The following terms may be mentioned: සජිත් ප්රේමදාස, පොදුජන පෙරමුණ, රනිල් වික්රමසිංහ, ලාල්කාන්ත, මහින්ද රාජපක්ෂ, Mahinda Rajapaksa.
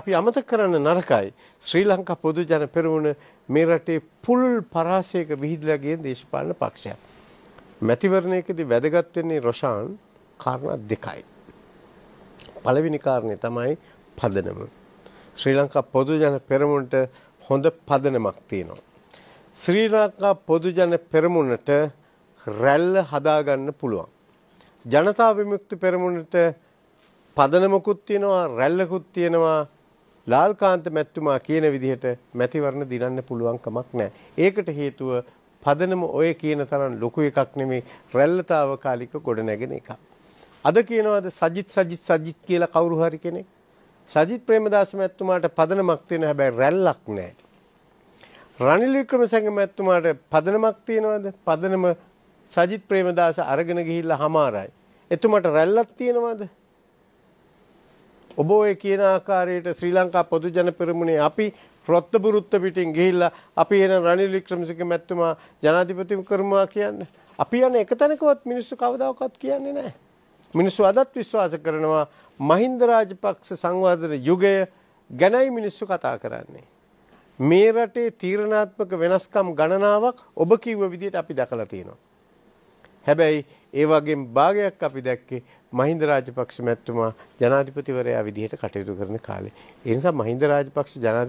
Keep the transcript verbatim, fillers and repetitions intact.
අපි අමතක කරන්න නරකයි ශ්‍රී ලංකා පොදු ජන පෙරමුණ මේ රටේ පුල් පරාසයක විහිදලා ගිය දේශපාලන පක්ෂයක්. මැතිවරණයකදී වැදගත් වෙන්නේ රොෂාන් කාරණා දෙකයි. පළවෙනි කාරණේ තමයි පදනම. ශ්‍රී ලංකා පොදු ජන පෙරමුණට හොඳ පදනමක් තියෙනවා. ශ්‍රී ලංකා පොදු ජන පෙරමුණට රැල්ල හදාගන්න පුළුවන්. ජනතා විමුක්ති පෙරමුණට පදනමකුත් තියෙනවා රැල්ලකුත් තියෙනවා ලාල්කාන්ත මැතිතුමා කියන විදිහට මැතිවරණ දිනන්න පුළුවන් කමක් නැහැ. ඒකට හේතුව පදනම ඔය කියන තරම් ලොකු එකක් නෙමෙයි රැල්ලතාවකාලික ගොඩ නැගෙන එකක්. අද කියනවාද සජිත් සජිත් සජිත් කියලා කවුරු හරි කෙනෙක්? සජිත් ප්‍රේමදාස මැතිතුමාට පදනමක් තියෙන හැබැයි රැල්ලක් නැහැ. රනිල් වික්‍රමසිංහ මැතිතුමාට පදනමක් තියෙනවද? පදනම සජිත් ප්‍රේමදාස අරගෙන ගිහිල්ලා හමාරයි. එතුමාට රැල්ලක් තියෙනවද? ඔබ ඔය කියන ආකාරයට ශ්‍රී ලංකා පොදු ජන පෙරමුණේ අපි රොත්ත බුරුත්ත පිටින් ගිහිල්ලා අපි එන රනිල් වික්‍රමසිංහ මැතිතුමා ජනාධිපතිතුමා කරමුවා කියන්නේ අපි යන එක තැනකවත් මිනිස්සු කවදාකවත් කියන්නේ නැහැ. මිනිස්සු අදත් විශ්වාස කරනවා මහින්ද රාජපක්ෂ සංවාදන යුගය ගැනයි මිනිස්සු කතා කරන්නේ. මේ රටේ තීරණාත්මක වෙනස්කම් ගණනාවක් ඔබ කිව්ව විදිහට අපි දැකලා තියෙනවා. හැබැයි ඒ වගේම භාගයක් අපි දැක්කේ Mahinda Rajapaksa mehtumaa janaadhipativarayaa vidihata katayutu karana kale. E nisa Mahinda Rajapaksa janaadhipativarayaa